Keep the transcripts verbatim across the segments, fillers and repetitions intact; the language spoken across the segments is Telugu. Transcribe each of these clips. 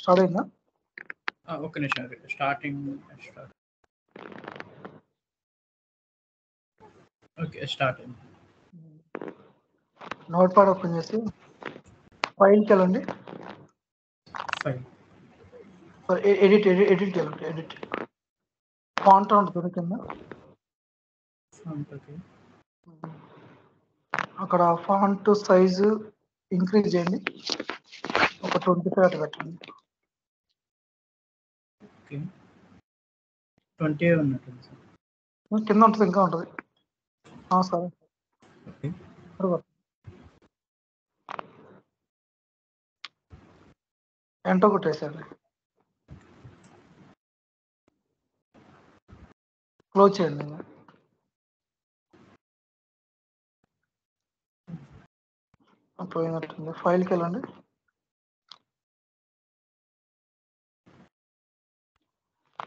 స్టార్ట్ అయిందా? ఒక నిమిషం, స్టార్టింగ్ స్టార్ట్. ఓకే, స్టార్ట్ అయింది. నోట్ ప్యాడ్ ఓపెన్ చేసి ఫైల్కి వెళ్ళండి. ఫైల్ ఎడిట్ ఎడిట్ ఎడిట్కి వెళ్ళండి. ఎడిట్ ఫాంట్ దొరికిందా? అక్కడ ఫాంట్ సైజు ఇంక్రీజ్ చేయండి, ఒక ట్వంటీ ఫైవ్ అటు పెట్టండి. ట్వంటీ ఉన్నట్టు కింద ఉంటుంది, ఇంకా ఉంటుంది. సరే, ఎంటో కొట్టేసారు, క్లోజ్ చేయండి. పోయినట్టుంది, ఫైల్కి వెళ్ళండి.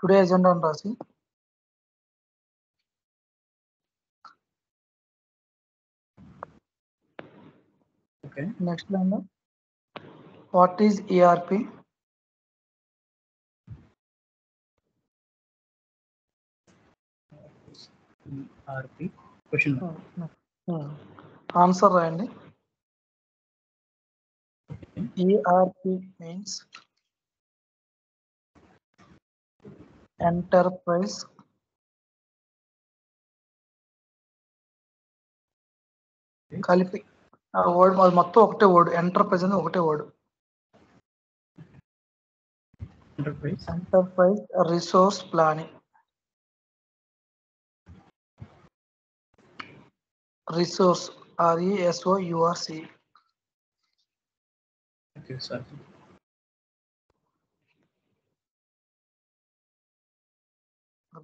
టుడే ఎజెండా అని రాసి next line what is ERP, answer రాయండి. ఈఆర్పి మీన్స్ ఎంటర్ప్రైజ్ కలిపి వర్డ్, అది మొత్తం ఒకటే వర్డ్, ఎంటర్ప్రైజ్ అనేది ఒకటే word. Enterprise resource planning, resource R E S O U R C.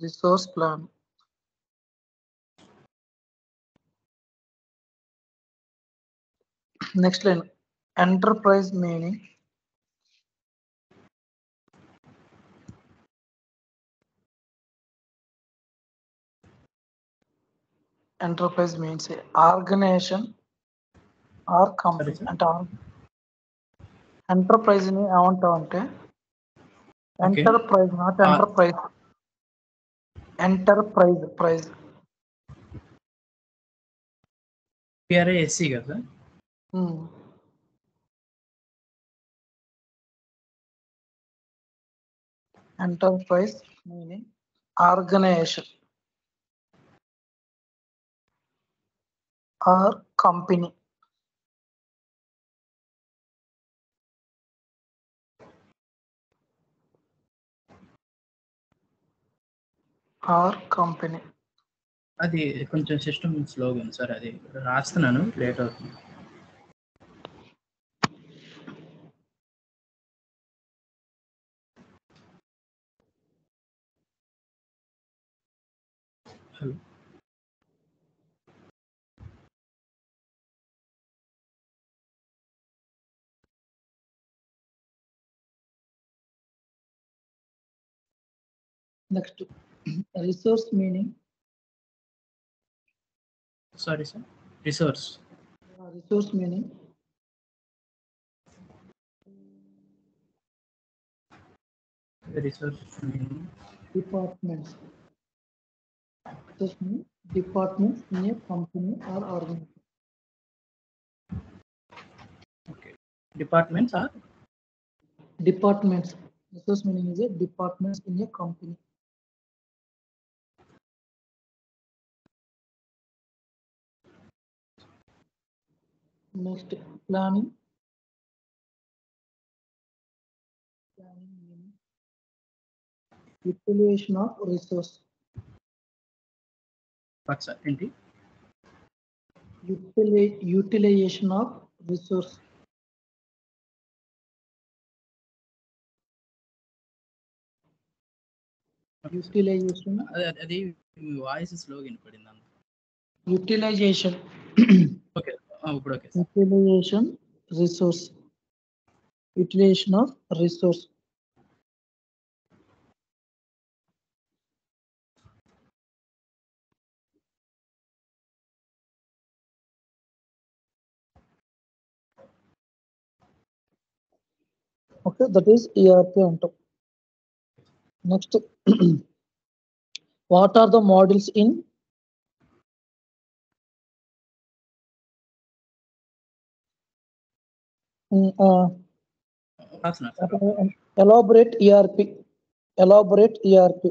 Resource plan next line enterprise meaning enterprise means organisation or company. అంటే ఎంటర్ప్రైజ్ ని ఏమంటావు అంటే enterprise not enterprise enterprise prize కదా. Enterprise meaning organisation or company. Or company అది కొంచెం సిస్టమ్ స్లోగా ఉంది సార్, అది రాస్తున్నాను, లేట్ అవుతుంది. Hello next resource meaning sorry sir resource resource meaning resource meaning departments departments in a company or organisation. Okay, departments or departments resource meaning is a departments in a company. Next planning planning means utilization of resource. What's that? Util utilization of resource. Utilization. Adi voice is slow in Padinam. Utilization. Okay. Oh, okay. Utilization resource. Utilization of resource. Okay, that is E R P on top. Next, what are the models in? Uh, That's not elaborate E R P. Elaborate E R P.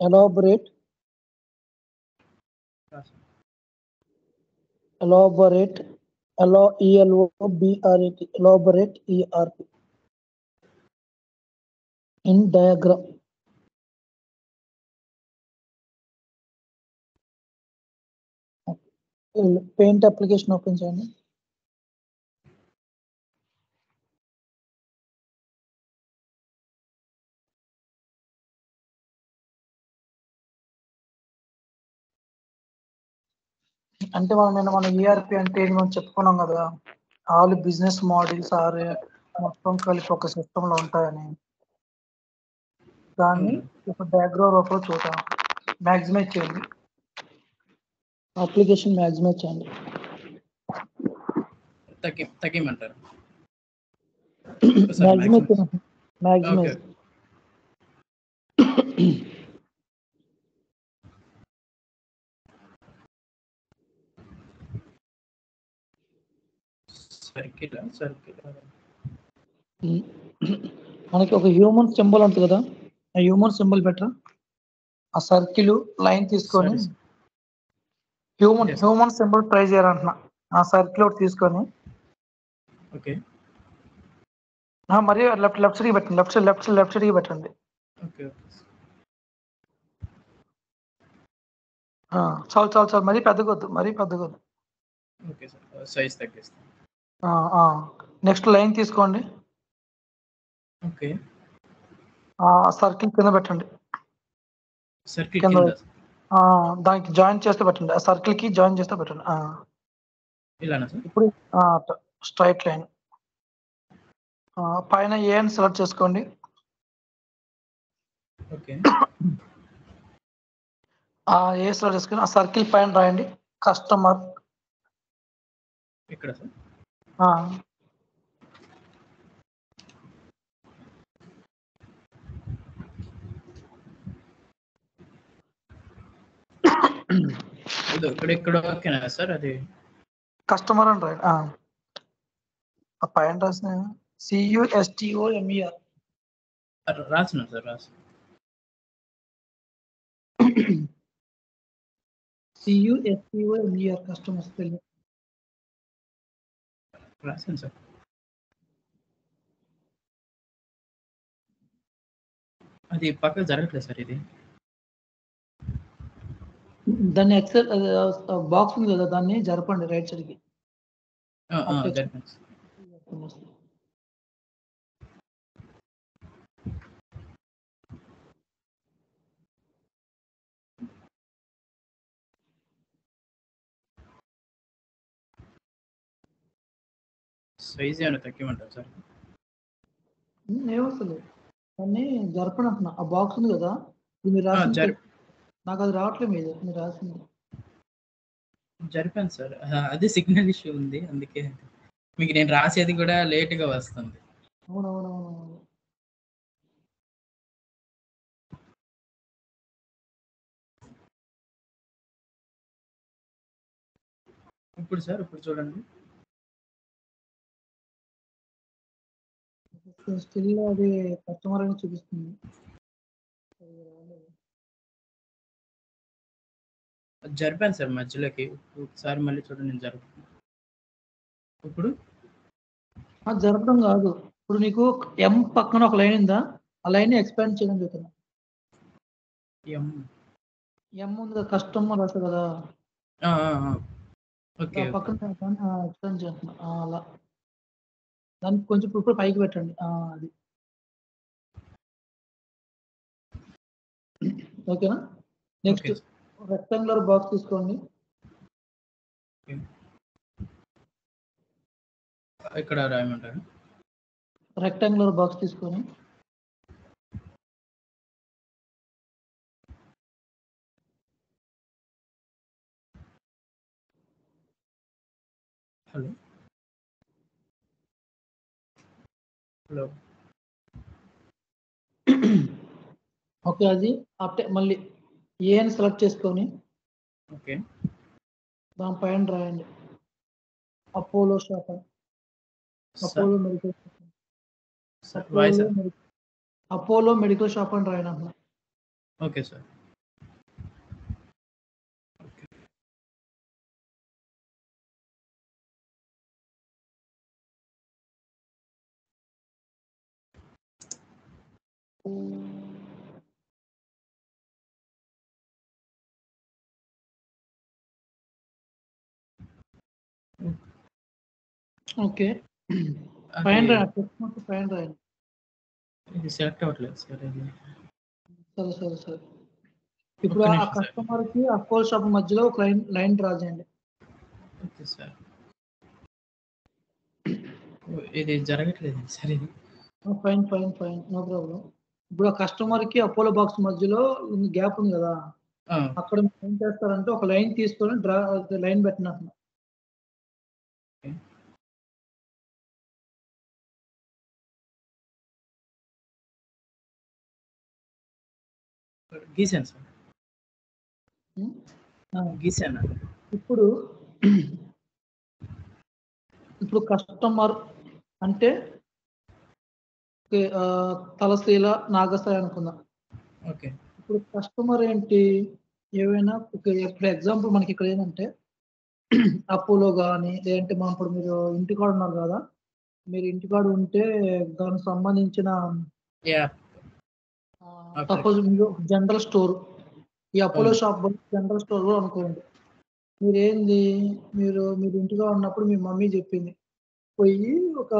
Elaborate. Elaborate. Allow E L O B R A T, elaborate E R P. In diagram. Okay. Paint application open channel. అంటే మనం నిన్న మన ఈఆర్పి అంటే ఏది మనం చెప్పుకున్నాం కదా, ఆల్ బిజినెస్ మోడల్స్ ఆర్ మొత్తం కలిపి ఒక సిస్టమ్ లో ఉంటాయని. దాన్ని ఇప్పుడు డయాగ్రామ్ రూపంలో చూద్దాం. మ్యాక్సిమైజ్ చేయండి, అప్లికేషన్ మ్యాక్సిమైజ్ చేయండి, తగ్గి తగ్గిమంటారు మ్యాక్సిమైజ్. మనకి ఒక హ్యూమన్ సింబల్ ఉంటుంది కదా, ఆ హ్యూమన్ సింబల్ బెటర్. ఆ సర్కిల్ లైన్ తీసుకొని హ్యూమన్ హ్యూమన్ సింబల్ ట్రై చేయాలంటున్నా. ఆ సర్కిల్ ఒకటి తీసుకొని ఓకే, మరియు లెఫ్ట్ లెఫ్ట్ సైడ్కి పెట్టండి, left side left side left సైడ్కి పెట్టండి. చాలు చాలు చాలు, మరీ పెద్దగొద్దు మరీ పెద్దగొద్దు. నెక్స్ట్ లైన్ తీసుకోండి, ఓకే, సర్కిల్ కింద పెట్టండి, దానికి జాయిన్ చేస్తే పెట్టండి, ఆ సర్కిల్ కి జాయిన్ చేస్తే పెట్టండి. ఇప్పుడు స్ట్రైట్ లైన్ పైన ఏ అని సెలెక్ట్ చేసుకోండి. ఏ సెలెక్ట్ చేసుకుని ఆ సర్కిల్ పైన రాయండి కస్టమర్. ఇక్కడ సార్ కస్టమర్ అని రైట్ పైన రాసిన సియుఎస్టిఓఎంఈఆర్ రాసిన సార్ రాసి సియుఎస్టిఓఎంఈఆర్ కస్టమర్స్ తెలియదు రాసిన సార్. అది పక్క జరగట్లేదు సార్, ఇది దాన్ని ఎక్సెల్ బాక్స్ ఉంది కదా, దాన్ని జరపండి రైట్ సైడ్కి. సైజ్ ఏమైనా తగ్గిమంటారు సార్? ఏమవుతుంది దాన్ని జరపండి అంటున్నా. ఆ బాక్స్ ఉంది కదా, నాకు అది రావట్లేదు. మీరు మీరు రాసింది జరిపాను సార్, అది సిగ్నల్ ఇష్యూ ఉంది అందుకే మీకు నేను రాసేది కూడా లేట్గా వస్తుంది. అవునవునవును, ఇప్పుడు సార్ ఇప్పుడు చూడండి స్టిల్ అది కస్టమర్ అని చూపిస్తుంది. జరిపాను సార్ మధ్యలోకి, ఒకసారి మళ్ళీ చూడండి నేను జరుపుతాను. ఇప్పుడు జరపడం కాదు, ఇప్పుడు నీకు ఎం పక్కన ఒక లైన్ ఉందా, ఆ లైన్ ఎక్స్పాండ్ చేయడం జరుగుతుంది. M on the customer as well. Ah, okay. Then కొంచెం ప్రూఫ్ పైకి పెట్టండి. అది ఓకేనా? నెక్స్ట్ రెక్టాంగులర్ బాక్స్ తీసుకోండి. ఇక్కడ రాయమంటారు రెక్టాంగులర్ బాక్స్ తీసుకొని హలో హలో ఓకే అది అప్డే మళ్ళీ ఏఎన్ సెలెక్ట్ చేసుకొని ఓకే దాని పైన రాయండి Apollo shop Apollo medical shop Apollo medical shop అని రాయండి అన్న. Okay sir. ఓకే ఫైన్ రా టెక్స్ట్ ఫైన్ రా ఇది సెలెక్ట్ అవ్వట్లేదు సరే సరే సరే సరే ఇప్పుడు ఆ కస్టమర్ కి ఆ కోల్ షాప్ మధ్యలో క్లయింట్ లైన్ డ్రా చేయండి. ఓకే సార్ ఇది జరగట్లేదు సరే ఇది fine fine fine no problem. ఇప్పుడు ఆ కస్టమర్ కి అపోలో బాక్స్ మధ్యలో గ్యాప్ ఉంది కదా అక్కడ ఏం చేస్తారంటే ఒక లైన్ తీసుకొని డ్రా లైన్ పెట్టినట్టు గీసాను సార్ గీసాను. ఇప్పుడు ఇప్పుడు కస్టమర్ అంటే తలశీల నాగసాయి అనుకుందాం. ఓకే ఇప్పుడు కస్టమర్ ఏంటి ఏవైనా ఇప్పుడు ఎగ్జాంపుల్ మనకి ఇక్కడ ఏంటంటే అప్పులో కానీ లేదంటే మనం ఇప్పుడు మీరు ఇంటికాడ ఉన్నారు కదా మీరు ఇంటికాడ ఉంటే దానికి సంబంధించిన సపోజ్ మీరు జనరల్ స్టోర్ ఈ అపోలో షాప్ జనరల్ స్టోర్ అనుకోండి మీరు ఏంది మీరు మీరు ఇంటిగా ఉన్నప్పుడు మీ మమ్మీ చెప్పింది పోయి ఒక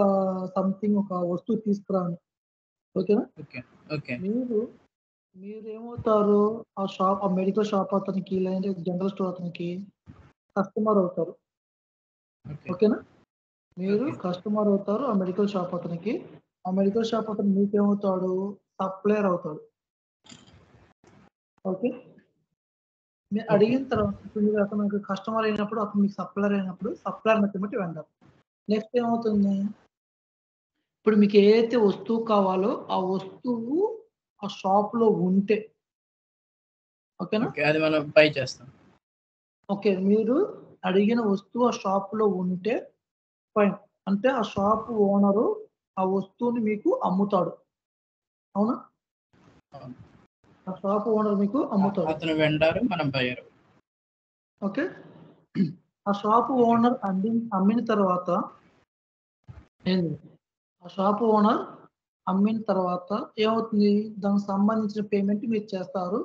సంథింగ్ ఒక వస్తువు తీసుకురాను. ఓకేనా? మీరు మీరు ఏమవుతారు ఆ షాప్ ఆ మెడికల్ షాప్ అతనికి లేదంటే జనరల్ స్టోర్ అతనికి కస్టమర్ అవుతారు. ఓకేనా? మీరు కస్టమర్ అవుతారు ఆ మెడికల్ షాప్ అతనికి ఆ మెడికల్ షాప్ అతను మీకేమవుతాడు సప్లయర్ అవుతాడు. ఓకే మీరు అడిగిన తర్వాత మీరు అతను కస్టమర్ అయినప్పుడు అతను మీకు సప్లయర్ అయినప్పుడు సప్లయర్ మట్టి వెండర్. నెక్స్ట్ ఏమవుతుంది ఇప్పుడు మీకు ఏదైతే వస్తువు కావాలో ఆ వస్తువు ఆ షాప్లో ఉంటే ఓకేనా అది మనం బై చేస్తాం. ఓకే మీరు అడిగిన వస్తువు ఆ షాప్లో ఉంటే ఫైన్ అంటే ఆ షాప్ ఓనరు ఆ వస్తువుని మీకు అమ్ముతాడు. అవునా? ఆ షాప్ ఓనర్ మీకు అమ్ముతాడు అతను వెండర్ మనం బయర్. ఓకే ఆ షాప్ ఓనర్ అంది అమ్మిన తర్వాత ఆ షాప్ ఓనర్ అమ్మిన తర్వాత ఏమవుతుంది దానికి సంబంధించిన పేమెంట్ మీరు చేస్తారు.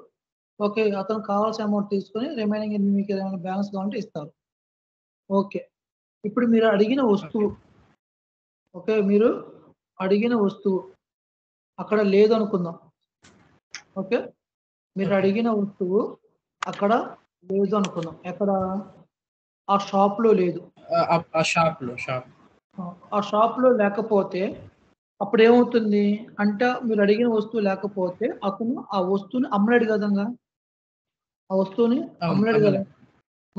ఓకే అతను కావాల్సిన అమౌంట్ తీసుకొని రిమైనింగ్ మీకు ఏమైనా బ్యాలెన్స్ కావాలంటే ఇస్తారు. ఓకే ఇప్పుడు మీరు అడిగిన వస్తువు ఓకే మీరు అడిగిన వస్తువు అక్కడ లేదనుకుందాం. ఓకే మీరు అడిగిన వస్తువు అక్కడ లేదు అనుకుందాం ఎక్కడ ఆ షాప్లో లేదు ఆ షాప్లో షాప్ ఆ షాప్లో లేకపోతే అప్పుడు ఏమవుతుంది అంటే మీరు అడిగిన వస్తువు లేకపోతే అతను ఆ వస్తువుని అమ్మలేడు కదంగా ఆ వస్తువుని అమ్మలేడు కదా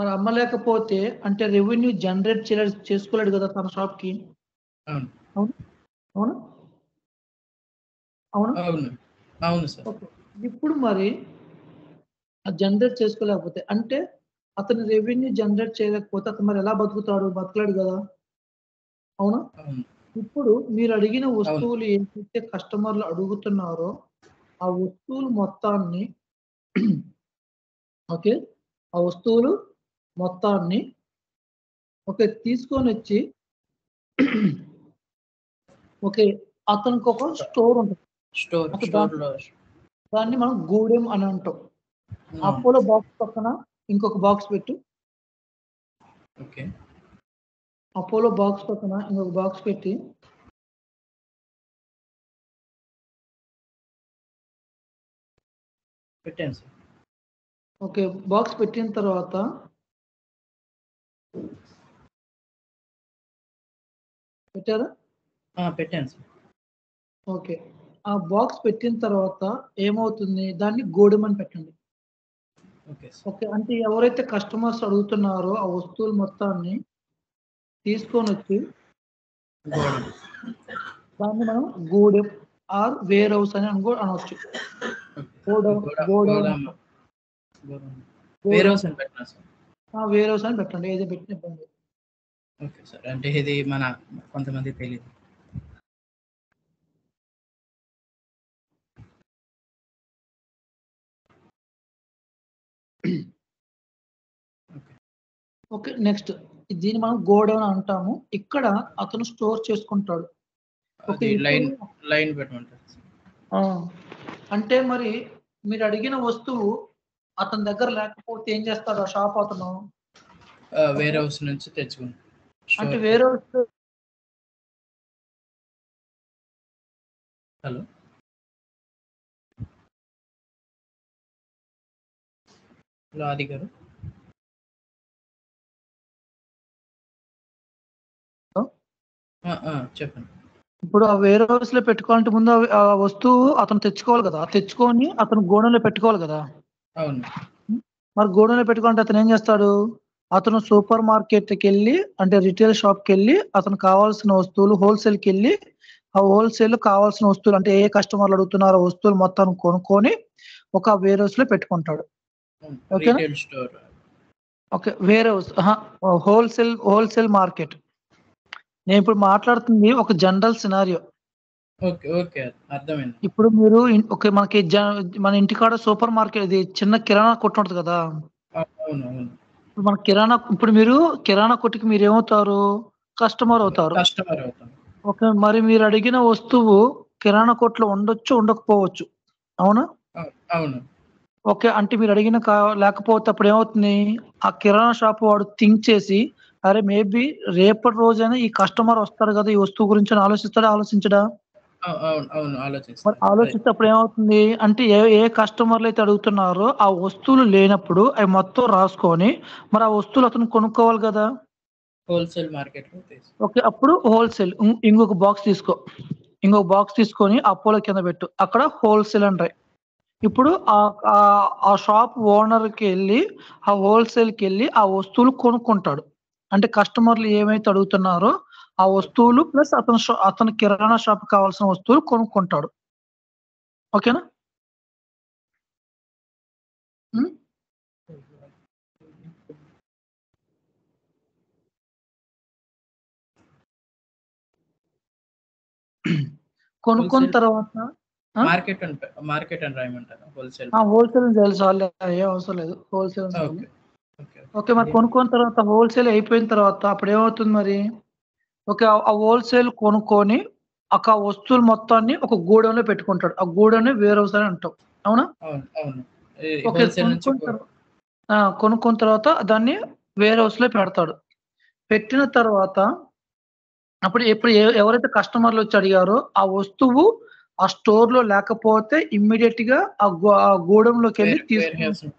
మరి అమ్మలేకపోతే అంటే రెవెన్యూ జనరేట్ చేయ చేసుకోలేడు కదా తన షాప్కి. అవును అవును అవును అవును సార్. ఇప్పుడు మరి జనరేట్ చేసుకోలేకపోతే అంటే అతను రెవెన్యూ జనరేట్ చేయలేకపోతే అతను మరి ఎలా బతుకుతాడు బతకలేడు కదా. అవునా? ఇప్పుడు మీరు అడిగిన వస్తువులు ఏదైతే కస్టమర్లు అడుగుతున్నారో ఆ వస్తువులు మొత్తాన్ని ఓకే ఆ వస్తువులు మొత్తాన్ని ఓకే తీసుకొని వచ్చి ఓకే అతనికి ఒక స్టోర్ ఉంటుంది దాన్ని మనం గూడెం అని అంటాం. అపోలో బాక్స్ పక్కన ఇంకొక బాక్స్ పెట్టు. ఓకే, అపోలో బాక్స్ పక్కన ఇంకొక బాక్స్ పెట్టి పెట్టాను సార్. ఓకే, బాక్స్ పెట్టిన తర్వాత పెట్టారా? పెట్టాను సార్. ఓకే, ఆ బాక్స్ పెట్టిన తర్వాత ఏమవుతుంది, దాన్ని గోడమని పెట్టండి. ఓకే, అంటే ఎవరైతే కస్టమర్స్ అడుగుతున్నారో ఆ వస్తువులు మొత్తాన్ని తీసుకొని వచ్చి దాన్ని మనం గోడెం ఆర్ వేర్ హౌస్ అని అనుకో అనవచ్చు. వేర్ హౌస్ అని పెట్టండి, ఏదో పెట్టిన ఇబ్బంది. ఓకే సార్, అంటే ఇది మన కొంతమంది తెలియదు. ఓకే, నెక్స్ట్ దీన్ని మనం గోడౌన్ అంటాము. ఇక్కడ అతను స్టోర్ చేసుకుంటాడు. అంటే మరి మీరు అడిగిన వస్తువు అతని దగ్గర లేకపోతే ఏం చేస్తాడు ఆ షాప్ అతను? వేర్ హౌస్ నుంచి తెచ్చుకుంటాడు. అంటే వేర్ హౌస్. హలో, హలో ఆది గారు. చెప్పండి. ఇప్పుడు ఆ వేర్ హౌస్ లో పెట్టుకోవాలంటే ముందు ఆ వస్తువు అతను తెచ్చుకోవాలి కదా, తెచ్చుకొని అతను గోడంలో పెట్టుకోవాలి కదా. అవును. మరి గోడంలో పెట్టుకోవాలంటే అతను ఏం చేస్తాడు? అతను సూపర్ మార్కెట్కి వెళ్ళి, అంటే రిటైల్ షాప్కి వెళ్ళి అతను కావాల్సిన వస్తువులు హోల్సేల్కి వెళ్ళి ఆ హోల్సేల్ కావాల్సిన వస్తువులు అంటే ఏ కస్టమర్లు అడుగుతున్నారో వస్తువులు మొత్తం కొనుక్కొని ఒక వేర్ హౌస్ లో పెట్టుకుంటాడు. ఓకేనా? Okay, warehouse wholesale wholesale market. నేను ఇప్పుడు మాట్లాడుతుంది ఒక జనరల్ సినారియో. ఓకే, ఓకే, అర్థమైంది. ఇప్పుడు మీరు ఓకే, మనకి మన ఇంటికాడ సూపర్ మార్కెట్ ఇది చిన్న కిరాణా కొట్టు ఉంటుంది కదా. అవును, అవును. ఇప్పుడు మన కిరాణా, ఇప్పుడు మీరు కిరాణా కొట్టుకి మీరు ఏమవుతారు? కస్టమర్ అవుతారు. కస్టమర్ అవుతారు. ఓకే, మరి మీరు అడిగిన వస్తువు కిరాణా కొట్లో ఉండొచ్చు, ఉండకపోవచ్చు. అవునా? అవును. ఓకే, అంటే మీరు అడిగిన లేకపోతే అప్పుడు ఏమవుతుంది, ఆ కిరాణా షాప్ వాడు థింక్ చేసి అరే మేబీ రేపటి రోజైనా ఈ కస్టమర్ వస్తాడు కదా ఈ వస్తువు గురించి ఆలోచిస్తాడా? ఆలోచించడా? ఆలోచిస్తేప్పుడు ఏమవుతుంది అంటే ఏ ఏ కస్టమర్లు అయితే అడుగుతున్నారో ఆ వస్తువులు లేనప్పుడు అవి మొత్తం రాసుకొని మరి ఆ వస్తువులు అతను కొనుక్కోవాలి కదా హోల్సేల్ మార్కెట్. ఓకే, అప్పుడు హోల్సేల్ ఇంకొక బాక్స్ తీసుకో, ఇంకొక బాక్స్ తీసుకొని అపోలో కింద పెట్టు, అక్కడ హోల్సేల్ అండ్ రై. ఇప్పుడు ఆ షాప్ ఓనర్కి వెళ్ళి ఆ హోల్సేల్కి వెళ్ళి ఆ వస్తువులు కొనుక్కుంటాడు. అంటే కస్టమర్లు ఏమైతే అడుగుతున్నారో ఆ వస్తువులు ప్లస్ అతను అతను కిరాణా షాప్ కావాల్సిన వస్తువులు కొనుక్కుంటాడు. ఓకేనా? కొనుక్కున్న తర్వాత మార్కెట్ మార్కెట్ అని రాయమంటారా? హోల్సేల్ హోల్సేల్ తెలుసు, ఏ అవసరం లేదు హోల్సేల్. ఓకే, మరి కొనుక్కున్న తర్వాత హోల్సేల్ అయిపోయిన తర్వాత అప్పుడు ఏమవుతుంది మరి? ఓకే, ఆ హోల్సేల్ కొనుక్కొని ఒక వస్తువులు మొత్తాన్ని ఒక గోడౌన్లో పెట్టుకుంటాడు. ఆ గోడౌన్ వేర్ హౌస్ అని అంటాం. అవునా? ఓకే, కొనుక్కున్న తర్వాత దాన్ని వేర్ హౌస్ లో పెడతాడు. పెట్టిన తర్వాత అప్పుడు ఎప్పుడు ఎవరైతే కస్టమర్లు వచ్చి అడిగారో ఆ వస్తువు ఆ స్టోర్ లో లేకపోతే ఇమ్మీడియట్ గా ఆ గోడౌన్లోకి వెళ్ళి తీసుకుంటాడు.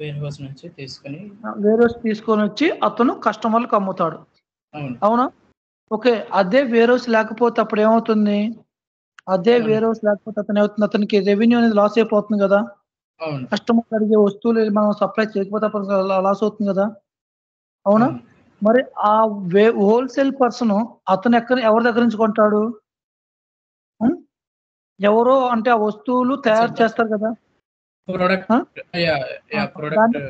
వేర్ హౌస్ నుంచి తీసుకొని వేర్ హౌస్ తీసుకొని వచ్చి అతను కస్టమర్లకు అమ్ముతాడు. అవునా? ఓకే, అదే వేర్ హౌస్ లేకపోతే అప్పుడు ఏమవుతుంది? అదే వేర్ హౌస్ లేకపోతే అతను అవుతుంది అతనికి రెవెన్యూ అనేది లాస్ అయిపోతుంది కదా. కస్టమర్ అడిగే వస్తువులు మనం సప్లై చేయకపోతే లాస్ అవుతుంది కదా. అవునా? మరి ఆ వే హోల్సేల్ పర్సన్ అతను ఎక్కడ ఎవరి దగ్గర నుంచి కొంటాడు? ఎవరో అంటే ఆ వస్తువులు తయారు చేస్తారు కదా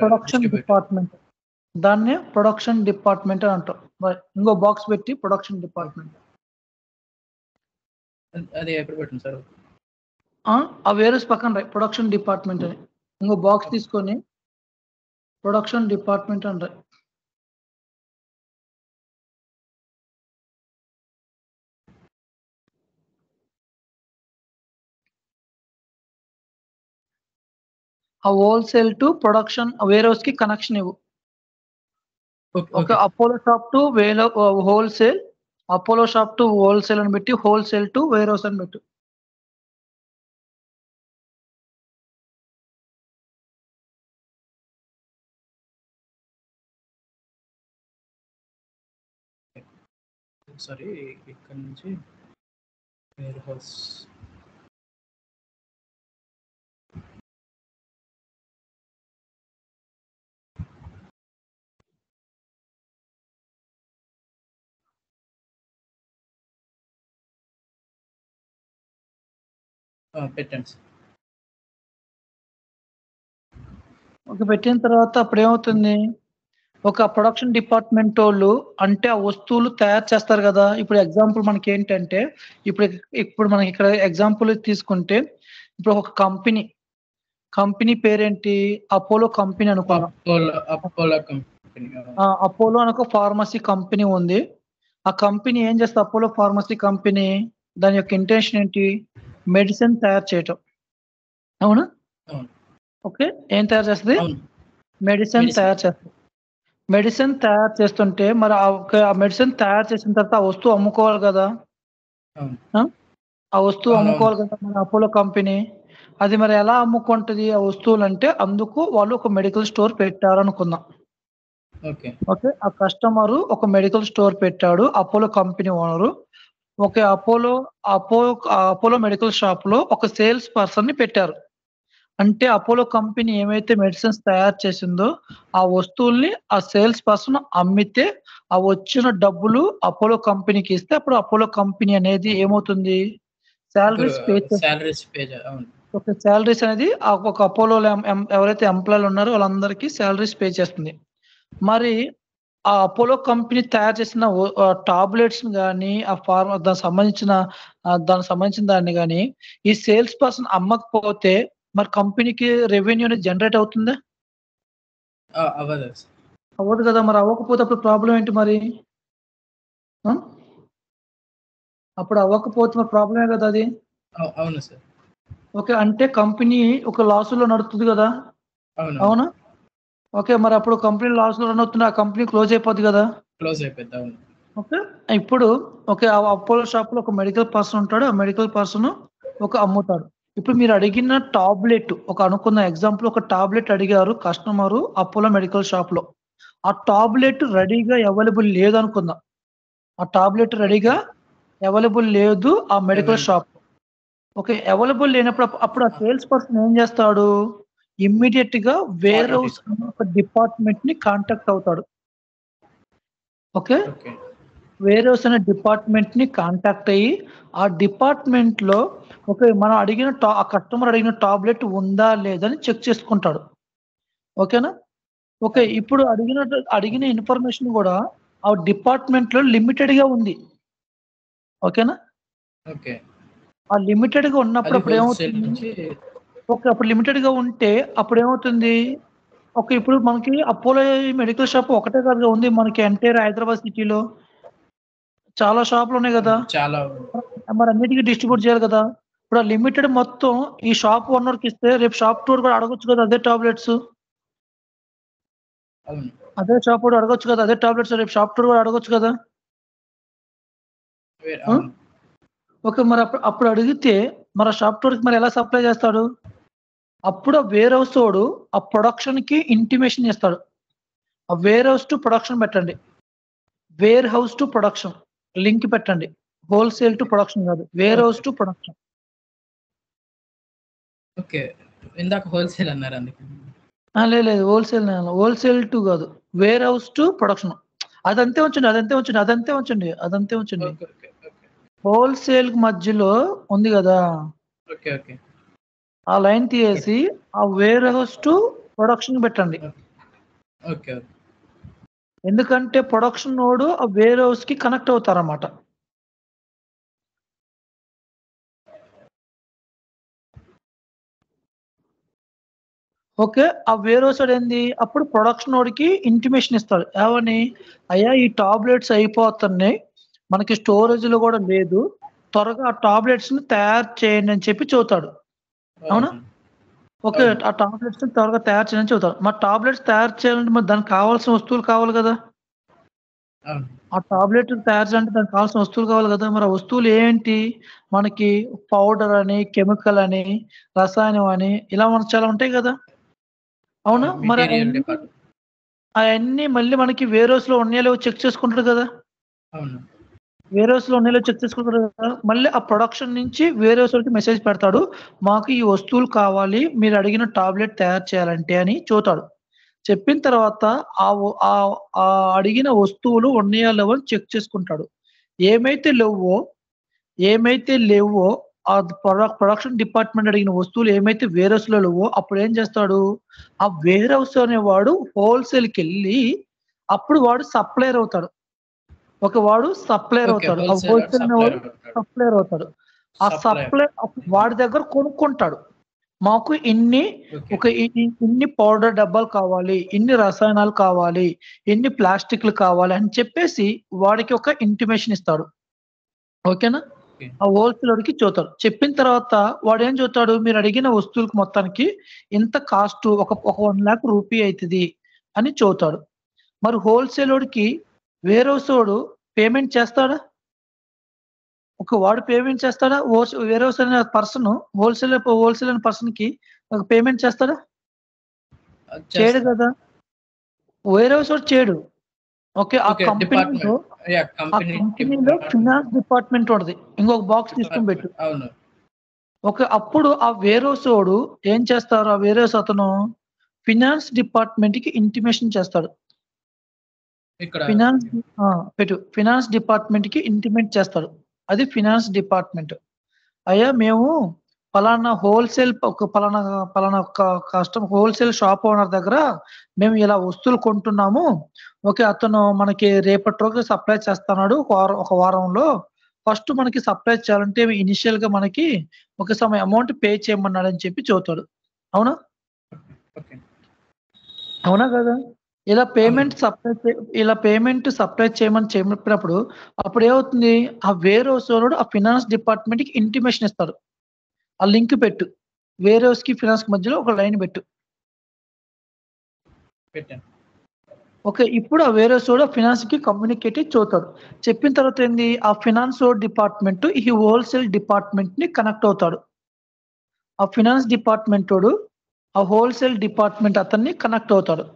ప్రొడక్షన్ డిపార్ట్మెంట్, దాన్ని ప్రొడక్షన్ డిపార్ట్మెంట్ అని అంటాం. ఇంకో బాక్స్ పెట్టి ప్రొడక్షన్ డిపార్ట్మెంట్ ఆ వేరే పక్కన ప్రొడక్షన్ డిపార్ట్మెంట్ అని ఇంకో బాక్స్ తీసుకొని ప్రొడక్షన్ డిపార్ట్మెంట్ అని రాయి. a wholesale to production warehouse ki connection ivu. Okay, okay. Apollo shop to wholesale, Apollo shop to wholesale and betti, wholesale to warehouse and betti. Sorry, it can be warehouse. Uh, patents. Okay, patent tarvata prayautundi. Okay, production department tolu ante a vastulu tayar chestaru kada. Ippudu example manaki entante ippudu ippudu manaki ikkada example teeskunte ippudu oka company company pair enti Apollo company anukola. Apollo Apollo company. Ah, Apollo anuko pharmacy company undi. A company em chestha Apollo pharmacy company dani yokka intention enti medicine tayar cheyatam. Avuna? Avunu. Okay, em tayar chestadi? Avunu. Medicine tayar chestadi. Medicine తయారు చేస్తుంటే మరి ఆ మెడిసిన్ తయారు చేసిన తర్వాత ఆ వస్తువు అమ్ముకోవాలి కదా, ఆ వస్తువు అమ్ముకోవాలి కదా మన అపోలో కంపెనీ. అది మరి ఎలా అమ్ముకుంటది ఆ వస్తువులు అంటే, అందుకు వాళ్ళు ఒక మెడికల్ స్టోర్ పెట్టారనుకుందాం. ఓకే ఓకే ఆ కస్టమరు ఒక మెడికల్ స్టోర్ పెట్టాడు Apollo company owner. Okay Apollo Apollo Apollo medical shop లో ఒక సేల్స్ పర్సన్ ని పెట్టారు. అంటే అపోలో కంపెనీ ఏమైతే మెడిసిన్స్ తయారు చేసిందో ఆ వస్తువుల్ని ఆ సేల్స్ పర్సన్ అమ్మితే ఆ వచ్చిన డబ్బులు అపోలో కంపెనీకి ఇస్తే అప్పుడు అపోలో కంపెనీ అనేది ఏమవుతుంది, salaries pay salaries pay okay salaries అనేది ఒక అపోలోలో ఎవరైతే ఎంప్లాయీలు ఉన్నారో వాళ్ళందరికీ శాలరీస్ పే చేస్తుంది. మరి ఆ అపోలో కంపెనీ తయారు చేసిన టాబ్లెట్స్ కానీ ఆ ఫార్మా దానికి సంబంధించిన దానికి సంబంధించిన దాన్ని కానీ ఈ సేల్స్ పర్సన్ అమ్మకపోతే మరి కంపెనీకి రెవెన్యూ అనేది జనరేట్ అవుతుందా? అవ్వదు కదా. మరి అవ్వకపోతే అప్పుడు ప్రాబ్లం ఏంటి? మరి అప్పుడు అవ్వకపోతే ప్రాబ్లమే కదా అది. అవును సార్. ఓకే అంటే కంపెనీ ఒక లాస్ లో నడుస్తుంది కదా. అవునా? ఓకే మరి అప్పుడు కంపెనీ లాస్ లో రన్ అవుతుంది, ఆ కంపెనీ క్లోజ్ అయిపోద్ది కదా. క్లోజ్ అయిపోద్ది. అవును. ఓకే ఇప్పుడు ఓకే అపోలో షాప్ లో ఒక మెడికల్ పర్సన్ ఉంటాడు, ఆ మెడికల్ పర్సన్ ఒక అమ్ముతాడు. ఇప్పుడు మీరు అడిగిన టాబ్లెట్ ఒక అనుకున్న ఎగ్జాంపుల్ ఒక టాబ్లెట్ అడిగారు కస్టమరు అపోలో మెడికల్ షాప్ లో. ఆ టాబ్లెట్ రెడీగా అవైలబుల్ లేదు అనుకుందాం. ఆ టాబ్లెట్ రెడీగా అవైలబుల్ లేదు ఆ మెడికల్ షాప్ లో. ఓకే అవైలబుల్ లేనప్పుడు అప్పుడు ఆ సేల్స్ పర్సన్ ఏం చేస్తాడు, ఇమ్మీడియట్ గా వేర్ హౌస్ డిపార్ట్మెంట్ ని కాంటాక్ట్ అవుతాడు. ఓకే వేర్ హౌస్ అనే డిపార్ట్మెంట్ ని కాంటాక్ట్ అయ్యి ఆ డిపార్ట్మెంట్ లో ఓకే మనం అడిగిన టా ఆ కస్టమర్ అడిగిన టాబ్లెట్ ఉందా లేదని చెక్ చేసుకుంటాడు. ఓకేనా? ఓకే ఇప్పుడు అడిగిన అడిగిన ఇన్ఫర్మేషన్ కూడా ఆ డిపార్ట్మెంట్ లో లిమిటెడ్ గా ఉంది. ఓకేనా? ఓకే ఆ లిమిటెడ్ గా ఉన్నప్పుడు అప్పుడు ఏమవుతుంది, ఓకే అప్పుడు లిమిటెడ్ గా ఉంటే అప్పుడు ఏమవుతుంది, ఓకే ఇప్పుడు మనకి అపోలో మెడికల్ షాప్ ఒకటే కాదుగా ఉంది, మనకి ఎంటైర్ హైదరాబాద్ సిటీలో చాలా షాపులు ఉన్నాయి కదా, చాలా. మరి అన్నిటికీ డిస్ట్రిబ్యూట్ చేయాలి కదా. ఇప్పుడు ఆ లిమిటెడ్ మొత్తం ఈ షాప్ ఓనర్ కి ఇస్తే రేపు షాప్ టూర్ కూడా అడగొచ్చు కదా అదే టాబ్లెట్స్, అదే షాప్ కూడా అడగొచ్చు కదా అదే టాబ్లెట్స్ రేపు షాప్ టూర్ కూడా అడగొచ్చు కదా. ఓకే మరి అప్పుడు అప్పుడు అడిగితే మరి షాప్ టూర్ కి మరి ఎలా సప్లై చేస్తాడు, అప్పుడు ఆ వేర్ హౌస్ వాడు ఆ ప్రొడక్షన్ కి ఇంటిమేషన్ చేస్తాడు, ఆ వేర్ హౌస్ టు ప్రొడక్షన్ పెట్టండి, warehouse to production link పెట్టండి, హోల్సేల్ టు ప్రొడక్షన్ కాదు warehouse to production. Okay ఇందాక హోల్సేల్ అన్నారు అందుకే. లేదు హోల్సేల్ హోల్సేల్ టు కాదు వేర్ హౌస్ టు ప్రొడక్షన్. అదంతే ఉంచండి అదంతే ఉంచండి అదంతే ఉంచండి అదంతే ఉంచండి హోల్సేల్ మధ్యలో ఉంది కదా ఆ లైన్ తీసేసి ఆ వేర్ హౌస్ టు ప్రొడక్షన్ పెట్టండి. ఓకే ఎందుకంటే ప్రొడక్షన్ నోడు ఆ వేర్ హౌస్ కి కనెక్ట్ అవుతారన్నమాట. ఓకే ఆ వేర్ హౌస్ ఏంది అప్పుడు ప్రొడక్షన్ నోడ్కి ఇంటిమేషన్ ఇస్తాడు, ఏమని అయ్యా ఈ టాబ్లెట్స్ అయిపోతున్నాయి మనకి స్టోరేజ్ లో కూడా లేదు, త్వరగా ఆ టాబ్లెట్స్ ని తయారు చేయండి అని చెప్పి చూతాడు. అవునా? ఓకే ఆ టాబ్లెట్స్ త్వరగా తయారు చేయని చెబుతారు. మా టాబ్లెట్స్ తయారు చేయాలంటే మరి దానికి కావాల్సిన వస్తువులు కావాలి కదా, ఆ టాబ్లెట్ తయారు చేయాలంటే దానికి కావాల్సిన వస్తువులు కావాలి కదా. మరి ఆ వస్తువులు ఏంటి? మనకి పౌడర్ అని, కెమికల్ అని, రసాయనం అని, ఇలా మనకు చాలా ఉంటాయి కదా. అవునా? మరి అవన్నీ మళ్ళీ మనకి వేరోస్ లో ఉన్నాయో చెక్ చేసుకుంటారు కదా, వేరేస్ లో ఉన్నాయో చెక్ చేసుకుంటారు కదా. మళ్ళీ ఆ ప్రొడక్షన్ నుంచి వేరేస్ వరకు మెసేజ్ పెడతాడు, మాకు ఈ వస్తువులు కావాలి, మీరు అడిగిన టాబ్లెట్ తయారు చేయాలంటే అని చూతాడు. చెప్పిన తర్వాత ఆ అడిగిన వస్తువులు ఉన్నాయో లేవో చెక్ చేసుకుంటాడు. ఏమైతే లేవో ఏమైతే లేవో ఆ ప్రొడక్షన్ డిపార్ట్మెంట్ అడిగిన వస్తువులు ఏమైతే వేరేస్ లో లేవో అప్పుడు ఏం చేస్తాడు, ఆ వేరేస్ అనేవాడు హోల్సేల్కి వెళ్ళి అప్పుడు వాడు సప్లైర్ అవుతాడు. ఒక వాడు సప్లైర్ అవుతాడు, హోల్సేల్ అనేవాడు సప్లైర్ అవుతాడు. ఆ సప్లై వాడి దగ్గర కొనుక్కుంటాడు, మాకు ఇన్ని ఒక ఇన్ని పౌడర్ డబ్బాలు కావాలి, ఇన్ని రసాయనాలు కావాలి, ఇన్ని ప్లాస్టిక్లు కావాలి అని చెప్పేసి వాడికి ఒక ఇంటిమేషన్ ఇస్తాడు. ఓకేనా? ఆ హోల్సేల్కి చూతాడు. చెప్పిన తర్వాత వాడు ఏం చూతాడు, మీరు అడిగిన వస్తువులకు మొత్తానికి ఇంత కాస్ట్ ఒక వన్ లాక్ రూపీ అవుతుంది అని చూతాడు. మరి హోల్సేల్కి వేరేసోడు పేమెంట్ చేస్తాడా? ఒక వాడు పేమెంట్ చేస్తాడా? వేరేస్ అనే పర్సన్ హోల్సేల్ హోల్సేల్ అనే పర్సన్ కి పేమెంట్ చేస్తాడా? చేయడు కదా, వేరేసోడు చేయడు. ఓకే, ఆ కంపెనీలో కంపెనీలో ఫినాన్స్ డిపార్ట్మెంట్ ఉంటుంది, ఇంకొక బాక్స్ తీసుకుని పెట్టు. ఓకే, అప్పుడు ఆ వేరేసోడు ఏం చేస్తారు, ఆ వేరేస్ అతను ఫినాన్స్ డిపార్ట్మెంట్ కి ఇంటిమేషన్ చేస్తాడు. ఫినాన్స్ పెట్టు ఫినాన్స్ డిపార్ట్మెంట్ కి ఇంటిమేట్ చేస్తాడు. అది ఫినాన్స్ డిపార్ట్మెంట్, అయ్యా మేము పలానా హోల్సేల్ పలానా పలానా కస్టమర్ హోల్సేల్ షాప్ ఓనర్ దగ్గర మేము ఇలా వస్తువులు కొంటున్నాము, ఓకే అతను మనకి రేపటి రోజు సప్లై చేస్తున్నాడు, ఒక వారంలో ఫస్ట్ మనకి సప్లై చేయాలంటే ఇనిషియల్ గా మనకి ఒక సమయం అమౌంట్ పే చేయమన్నాడు అని చెప్పి చెబుతాడు. అవునా? అవునా కదా? ఇలా పేమెంట్ సప్లై ఇలా పేమెంట్ సప్లై చేయమని చెప్పినప్పుడు అప్పుడు ఏమవుతుంది, ఆ వేరేసోడు ఆ ఫినాన్స్ డిపార్ట్మెంట్ కి ఇంటిమేషన్ ఇస్తాడు. ఆ లింక్ పెట్టు, వేరేస్ కి ఫినాన్స్ మధ్యలో ఒక లైన్ పెట్టు. ఓకే, ఇప్పుడు ఆ వేరేసోడు ఆ ఫినాన్స్ కి కమ్యూనికేట్ చేస్తాడు. చెప్పిన తర్వాత ఏంది, ఆ ఫినాన్స్ డిపార్ట్మెంట్ ఈ హోల్సేల్ డిపార్ట్మెంట్ ని కనెక్ట్ అవుతాడు. ఆ ఫినాన్స్ డిపార్ట్మెంట్ వాడు ఆ హోల్సేల్ డిపార్ట్మెంట్ అతన్ని కనెక్ట్ అవుతాడు.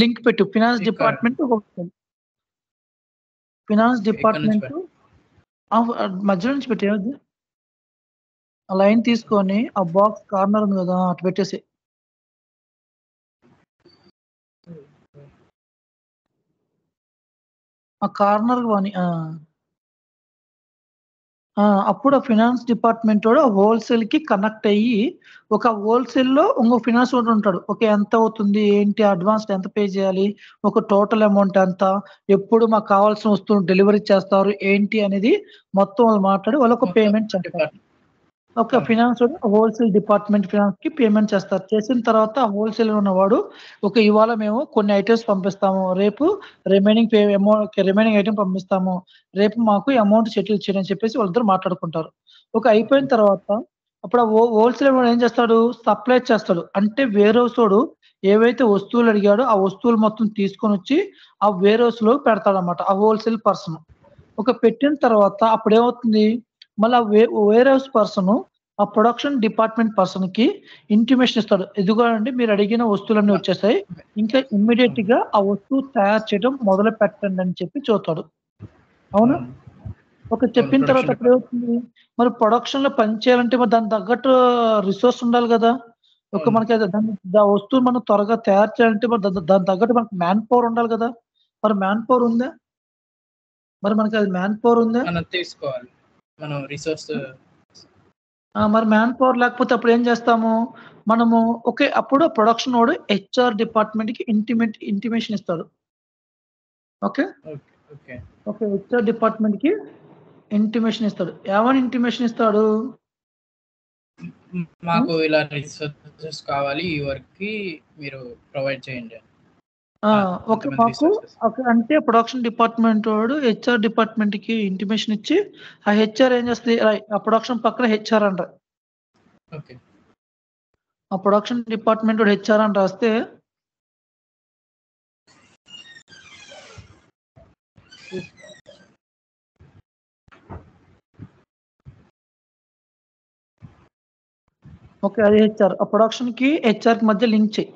లింక్ పెట్టు, ఫినాన్స్ డిపార్ట్మెంట్ ఫినాన్స్ డిపార్ట్మెంట్ మధ్యలో నుంచి పెట్టే ఆ లైన్ తీసుకొని ఆ బాక్స్ కార్నర్ ఉంది కదా అటు పెట్టేసి ఆ కార్నర్ వాని అప్పుడు ఆ ఫినాన్స్ డిపార్ట్మెంట్ కూడా హోల్సేల్ కి కనెక్ట్ అయ్యి ఒక హోల్సేల్లో ఇంకో ఫినాన్స్ ఉంటాడు. ఓకే, ఎంత అవుతుంది, ఏంటి, అడ్వాన్స్ ఎంత పే చేయాలి, ఒక టోటల్ అమౌంట్ ఎంత, ఎప్పుడు మాకు కావాల్సిన వస్తువులు డెలివరీ చేస్తారు ఏంటి అనేది మొత్తం వాళ్ళు మాట్లాడి వాళ్ళు ఒక పేమెంట్ చేస్తారు. ఒక ఫినాన్స్ హోల్సేల్ డిపార్ట్మెంట్ ఫినాన్స్ కి పేమెంట్ చేస్తారు. చేసిన తర్వాత హోల్సేల్ ఉన్నవాడు ఒక ఇవాళ మేము కొన్ని ఐటమ్స్ పంపిస్తాము, రేపు రిమైనింగ్ అమౌంట్ రిమైనింగ్ ఐటమ్ పంపిస్తాము, రేపు మాకు అమౌంట్ సెటిల్ చేయని చెప్పేసి వాళ్ళిద్దరు మాట్లాడుకుంటారు. ఒక అయిపోయిన తర్వాత అప్పుడు హోల్సేల్ ఏం చేస్తాడు, సప్లై చేస్తాడు. అంటే వేరేసోడు ఏవైతే వస్తువులు అడిగాడో ఆ వస్తువులు మొత్తం తీసుకొని వచ్చి ఆ వేరేస్ లో పెడతాడు అనమాట ఆ హోల్సేల్ పర్సన్. ఒక పెట్టిన తర్వాత అప్పుడు ఏమవుతుంది, మళ్ళీ వే వేరేస్ పర్సన్ ఆ ప్రొడక్షన్ డిపార్ట్మెంట్ పర్సన్ కి ఇంటిమేషన్ ఇస్తాడు, ఇదిగో అండి మీరు అడిగిన వస్తువులన్నీ వచ్చేసాయి, ఇంకా ఇమ్మీడియట్ గా ఆ వస్తువు తయారు చేయడం మొదలు పెట్టండి అని చెప్పి చూస్తాడు. అవునా? ఒక చెప్పిన తర్వాత అప్పుడు ఏమవుతుంది, మరి ప్రొడక్షన్ లో పని చేయాలంటే మరి దాని తగ్గట్టు రిసోర్స్ ఉండాలి కదా. ఒక మనకి ఆ వస్తువు మనం త్వరగా తయారు చేయాలంటే మరి దాని తగ్గట్టు మనకి మ్యాన్ పవర్ ఉండాలి కదా. మరి మ్యాన్ పవర్ ఉందా? మరి మనకి అది మ్యాన్ పవర్ ఉందా? తీసుకోవాలి మనం రిసోర్స్. మరి మ్యాన్ పవర్ లేకపోతే అప్పుడు ఏం చేస్తాము మనము. ఓకే, అప్పుడు ప్రొడక్షన్ వాడు హెచ్ఆర్ డిపార్ట్మెంట్ కి ఇంటిమేట్ ఇంటిమేషన్ ఇస్తాడు. ఓకే ఓకే హెచ్ఆర్ డిపార్ట్మెంట్ కి ఇంటిమేషన్ ఇస్తాడు. ఏమని ఇంటిమేషన్ ఇస్తాడు, మాకు ఇలా రిసోర్సెస్ కావాలి, ఈ వర్క్ కి మీరు ప్రొవైడ్ చేయండి. ఓకే, మాకు అంటే ప్రొడక్షన్ డిపార్ట్మెంట్ వాడు హెచ్ఆర్ డిపార్ట్మెంట్ కి ఇంటిమేషన్ ఇచ్చి ఆ హెచ్ఆర్ ఏం చేస్తుంది, ఆ ప్రొడక్షన్ పక్కన హెచ్ఆర్ అంటారు. ఆ ప్రొడక్షన్ డిపార్ట్మెంట్ హెచ్ఆర్ అని రాస్తే ఓకే అది హెచ్ఆర్. ఆ ప్రొడక్షన్ కి హెచ్ఆర్ కి మధ్య లింక్ చేయి.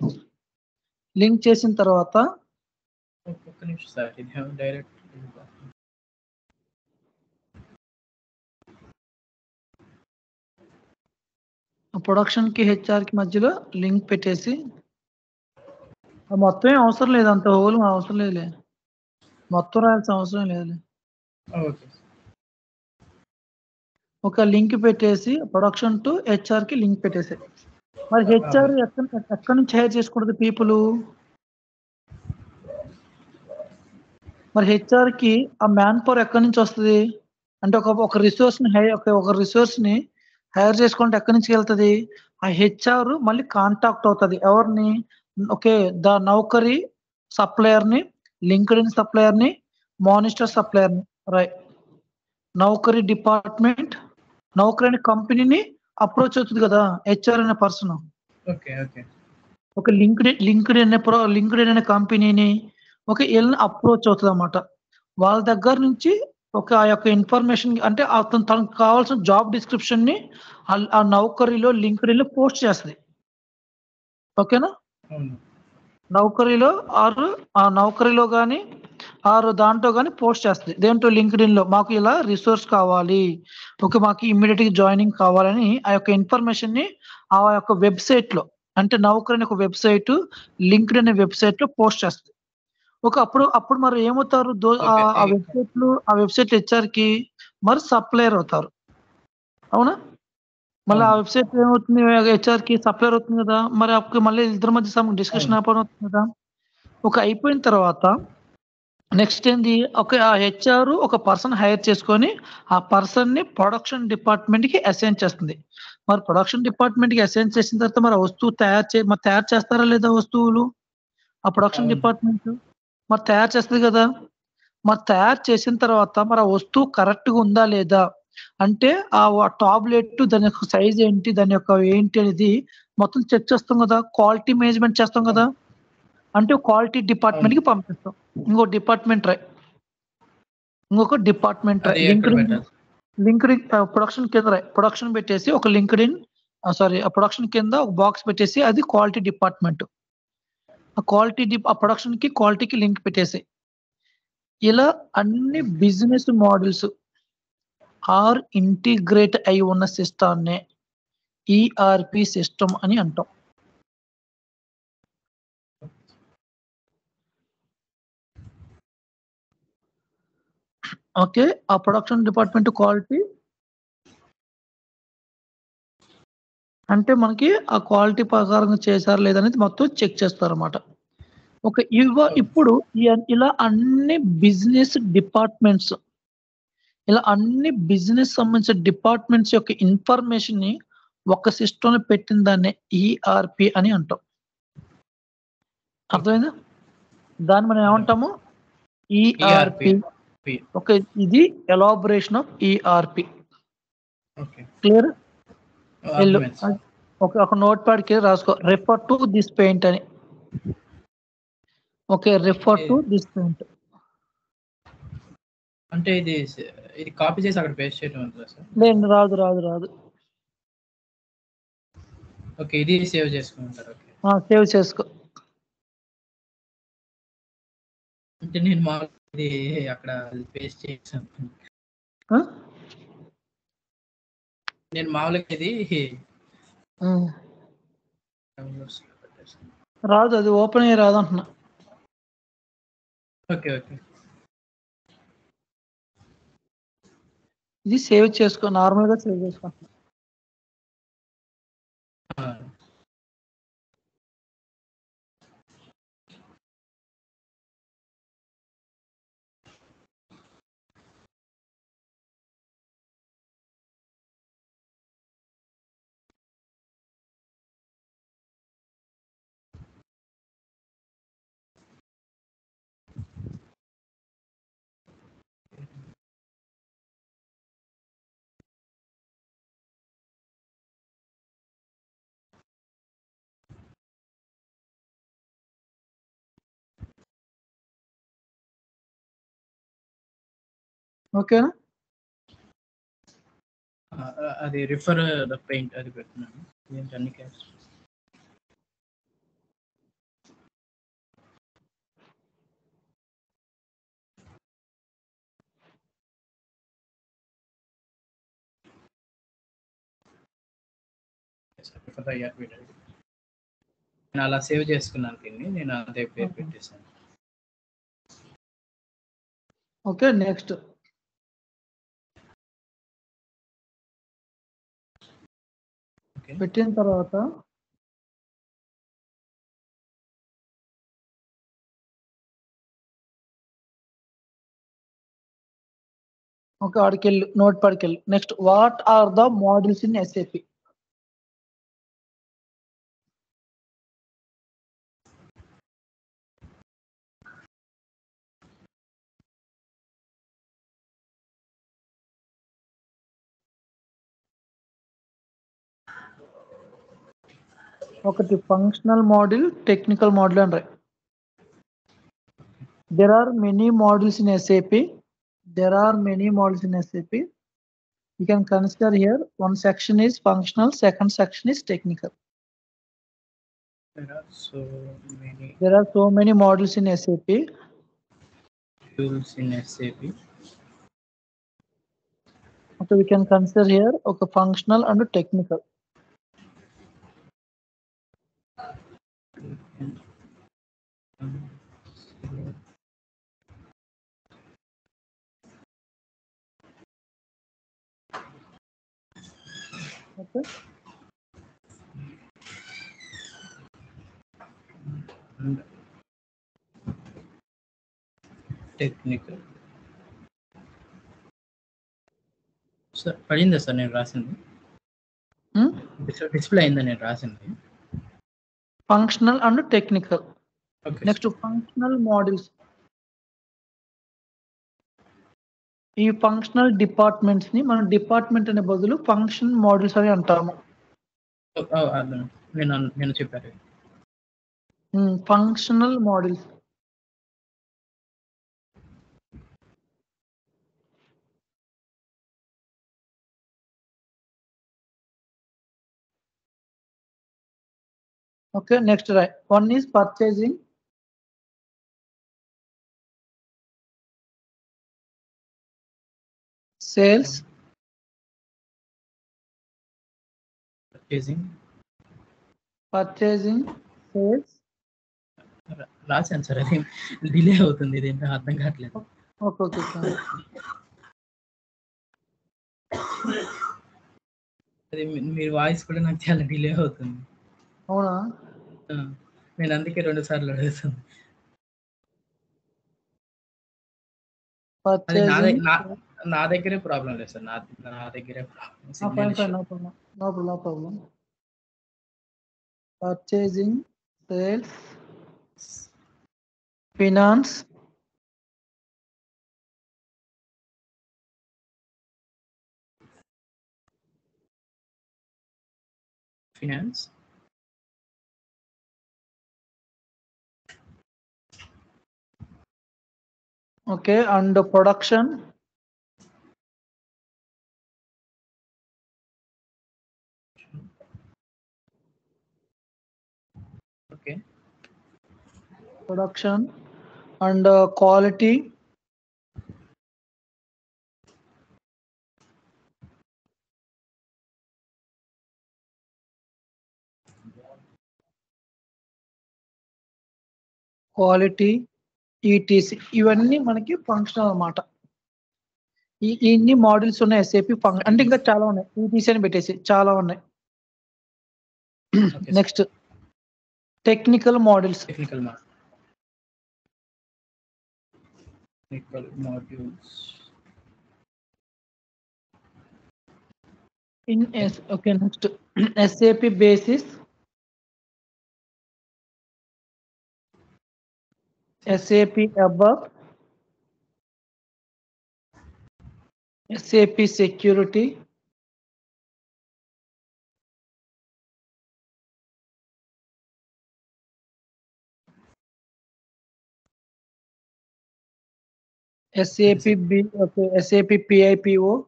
లింక్ చేసిన తర్వాత ప్రొడక్షన్ కి హెచ్ఆర్ కి మధ్యలో లింక్ పెట్టేసి మొత్తం ఏం అవసరం లేదు, అంత హోల్ అవసరం లేదులే, మొత్తం రాయాల్సిన అవసరం లేదులే. ఒక లింక్ పెట్టేసి ప్రొడక్షన్ టు హెచ్ఆర్ కి లింక్ పెట్టేసి మరి హెచ్ఆర్ ఎక్కడి నుంచి హైర్ చేసుకుంటుంది పీపుల్? మరి హెచ్ఆర్ కి ఆ మ్యాన్ పవర్ ఎక్కడి నుంచి వస్తుంది అంటే ఒక ఒక రిసోర్స్ ని ఒక రిసోర్స్ ని హైర్ చేసుకుంటే ఎక్కడి నుంచి వెళ్తుంది? ఆ హెచ్ఆర్ మళ్ళీ కాంటాక్ట్ అవుతుంది ఎవరిని? ఓకే ద నౌకరీ సప్లయర్ ని, లింక్డ్ ఇన్ సప్లయర్ ని, మానిస్టర్ సప్లయర్ ని, రైట్. నౌకరీ డిపార్ట్మెంట్ నౌకరీ అనే కంపెనీని అప్రోచ్ అవుతుంది కదా హెచ్ఆర్ అనే పర్సన్. ఒక లింక్డ్ లింక్డ్ అనే లింక్డ్ అనే కంపెనీని ఒక వీళ్ళని అప్రోచ్ అవుతుంది అన్నమాట. వాళ్ళ దగ్గర నుంచి ఒక ఆ యొక్క ఇన్ఫర్మేషన్ అంటే అతను తనకు కావాల్సిన జాబ్ డిస్క్రిప్షన్ ని ఆ నౌకరీలో లింక్డ్ఇన్ లో పోస్ట్ చేస్తుంది. ఓకేనా? నౌకరీలో ఆరు ఆ నౌకరీలో కానీ ఆరు దాంట్లో కానీ పోస్ట్ చేస్తుంది. దేంట్లో? లింక్డ్ఇన్ లో. మాకు ఇలా రిసోర్స్ కావాలి, ఓకే మాకు ఇమ్మీడియట్ గా జాయినింగ్ కావాలని ఆ యొక్క ఇన్ఫర్మేషన్ ని ఆ యొక్క వెబ్సైట్ లో అంటే నౌకరీ అనే ఒక వెబ్సైట్ లింక్డ్ఇన్ అనే వెబ్సైట్ లో పోస్ట్ చేస్తుంది. ఒక అప్పుడు అప్పుడు మరి ఏమవుతారు ఆ వెబ్సైట్లు ఆ వెబ్సైట్ హెచ్ఆర్ కి మరి సప్లయర్ అవుతారు. అవునా? మళ్ళీ ఆ వెబ్సైట్ ఏమవుతుంది హెచ్ఆర్ కి సప్లయర్ అవుతుంది కదా. మరి అప్పుడు మళ్ళీ ఇద్దరి మధ్య డిస్కషన్ అవుతుంది కదా. ఒక అయిపోయిన తర్వాత నెక్స్ట్ ఏంది? ఒక ఆ హెచ్ఆర్ ఒక పర్సన్ హైర్ చేసుకొని ఆ పర్సన్ ని ప్రొడక్షన్ డిపార్ట్మెంట్ కి అసైన్ చేస్తుంది. మరి ప్రొడక్షన్ డిపార్ట్మెంట్ కి అసైన్ చేసిన తర్వాత మరి వస్తువు తయారు చే మరి తయారు చేస్తారా లేదా వస్తువులు ఆ ప్రొడక్షన్ డిపార్ట్మెంట్ మరి తయారు చేస్తుంది కదా. మరి తయారు చేసిన తర్వాత మరి ఆ వస్తువు కరెక్ట్ గా ఉందా లేదా అంటే ఆ టాబ్లెట్ దాని యొక్క సైజ్ ఏంటి దాని యొక్క ఏంటి అనేది మొత్తం చెక్ చేస్తాం కదా, క్వాలిటీ మేనేజ్మెంట్ చేస్తాం కదా. అంటే క్వాలిటీ డిపార్ట్మెంట్ కి పంపిస్తాం. ఇంకో డిపార్ట్మెంట్ రై ఇంకొక డిపార్ట్మెంట్ రై లింక్డ్ఇన్ లింక్డ్ఇన్ ప్రొడక్షన్ కింద రై ప్రొడక్షన్ పెట్టేసి ఒక లింక్డ్ఇన్ సారీ ఆ ప్రొడక్షన్ కింద ఒక బాక్స్ పెట్టేసి అది క్వాలిటీ డిపార్ట్మెంట్. ఆ క్వాలిటీ ఆ ప్రొడక్షన్ కి క్వాలిటీకి లింక్ పెట్టేసి ఇలా అన్ని బిజినెస్ మోడల్స్ ఆర్ ఇంటిగ్రేట్ అయి ఉన్న సిస్టమ్నే ఈఆర్పి సిస్టమ్ అని అంటాం. ఓకే ఆ ప్రొడక్షన్ డిపార్ట్మెంట్ క్వాలిటీ అంటే మనకి ఆ క్వాలిటీ ప్రకారంగా చేశారు లేదనేది మొత్తం చెక్ చేస్తారు అన్నమాట. ఓకే ఇవ ఇప్పుడు ఇలా అన్ని బిజినెస్ డిపార్ట్మెంట్స్ ఇలా అన్ని బిజినెస్ సంబంధించిన డిపార్ట్మెంట్స్ యొక్క ఇన్ఫర్మేషన్ ని ఒక సిస్టంలో పెట్టిన దాన్ని ఈఆర్పి అని అంటాం. అర్థమైందా? దాన్ని మనం ఏమంటాము ఈఆర్పి. ఓకే ఇది elaboration of ERP. Clear? Okay ఒక నోట్ ప్యాడ్ కి రాసుకో రెఫర్ టు దిస్ పెయింట్ అని. Okay refer to this paint అంటే ఇది ఇది కాపీ చేసి అక్కడ పేస్ట్ చేయడం ఉంటుందా సార్? లేదు రాదు రాదు రాదు. ఓకే ఇది సేవ్ చేసుకుంటారు. ఓకే ఆ సేవ్ చేసుకో. అంటే నేను మా ఇది అక్కడ పేస్ట్ చేసాను. ఆ నేను మామూలుగా ఇది రాదు అది ఓపెన్ అయ్యి రాదు అంటున్నా. ఓకే ఓకే ఇది సేవ్ చేసుకో నార్మల్గా సేవ్ చేసుకుంటున్నా. ఓకేనా? అది రిఫర్ ద పెయింట్ అది పెట్టినాను నేను అన్ని క్యాష్. నేను అలా సేవ్ చేసుకున్నాను కింద నేను అదే పేరు పెట్టేశాను. ఓకే నెక్స్ట్ పెట్టిన తర్వాత ఓకే ఆడికెళ్ళి నోట్ పాడికెళ్ళి next what are the models in SAP. ఒకటి functional model technical model and right. There are many models in S A P there are many models in S A P you can consider here one section is functional second section is technical. There are so many models in S A P tools in S A P. Okay, we can consider here okay functional and technical. Okay. Technical. Sir, padinda sir nenu rasindi. Hmm? Display ayinda nenu rasindi. Functional and technical. Okay. Next to functional models. ఈ ఫంక్షనల్ డిపార్ట్మెంట్స్ ని మనం డిపార్ట్మెంట్ అనే బదులు ఫంక్షన్ మోడల్స్ అని అంటాము. Functional models okay next right. One is purchasing. Sales, purchasing, purchasing, sales. Last answer, I think delay होतुंदी दें पे हाथ में घाट लेते. Okay, okay, okay. अरे मेरी voice को लेना क्या delay होतुंदी. हो ना? हाँ, मैं नंदी के रोने सार लड़े थे. Purchasing. अरे ना ना నా దగ్గరే ప్రాబ్లం లేదు సార్ నా నా దగ్గరే problem. No problem. Purchasing sales finance finance okay and production production and uh, quality quality etc ఇవన్నీ మనకి ఫంక్షనల్ అన్నమాట. ఈ ఇన్ని మోడల్స్ ఉన్నాయి S A P ఫంక్షన్ అంటే ఇంకా చాలా ఉన్నాయి etc అని పెట్టేసి చాలా ఉన్నాయి. Next technical models. Technical models technical modules in S okay next S A P basis S A P A B A P S A P security SAP B, okay, SAP PIPO,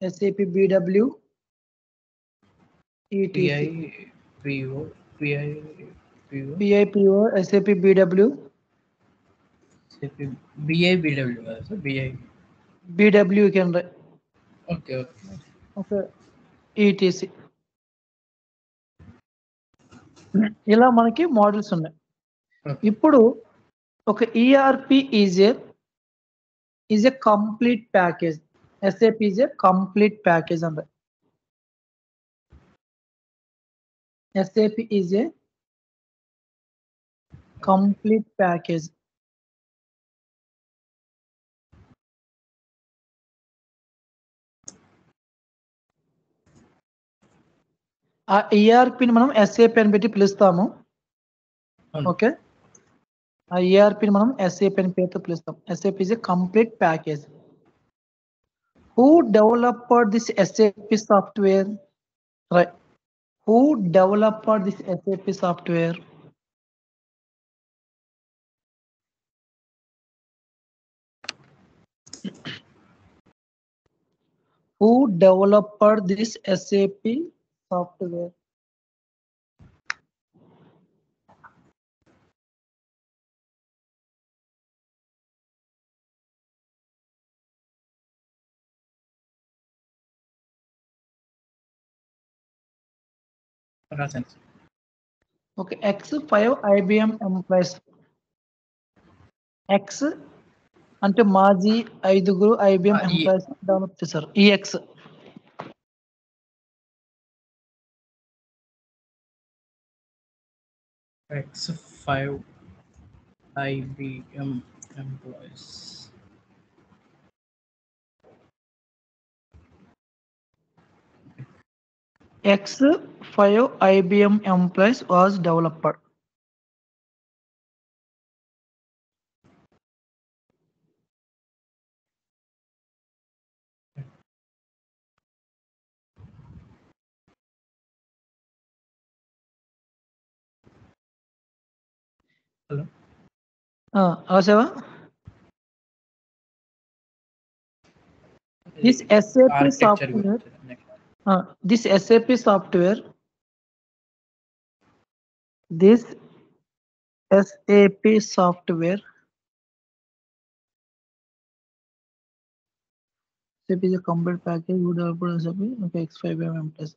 SAP BW, ETC. PIPO, PIPO, PIPO, SAP BW, SAP BI, BW, also BI, BW you can write. Okay, okay, okay, ETC. ఇలా మనకి మోడల్స్ ఉన్నాయి. ఇప్పుడు ఒక ERP is a is a complete package. SAP is a complete package అంటారు. SAP is a complete package. ఆ ఈఆర్పిని మనం ఎస్ఏపి అని పెట్టి పిలుస్తాము. ఓకే, ఆ ఈఆర్పిని మనం ఎస్ఏపి అని పేరుతో పిలుస్తాం. SAP is a complete package. Who developed this SAP software? Right, who developed this SAP software? Who developed this SAP software? Okay, X five I B M employees. X ante maji aiduguru I B M employees develop chesaru. E X X five I B M employees. X five I B M employees was developer. Uh, this S A P software, uh, this SAP software, this SAP software, SAP is a complete package. You developed SAP, okay, X five M plus.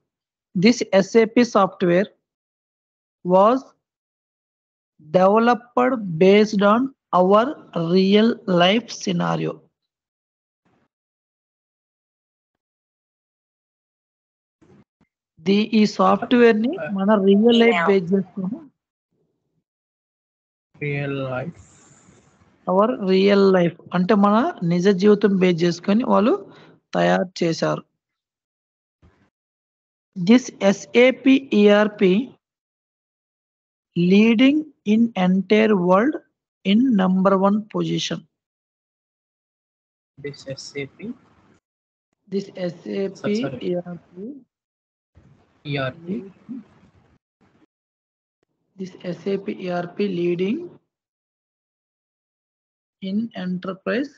This S A P software was developed based on our real life scenario. The e software ni mana real life based chestunna. Real life. Our real life ante mana nija jeevitam base cheskoni vallu tayaru chesaru. This S A P E R P leading in entire world in number one position. This S A P, this S A P Sorry. E R P, E R P, this S A P E R P leading in enterprise.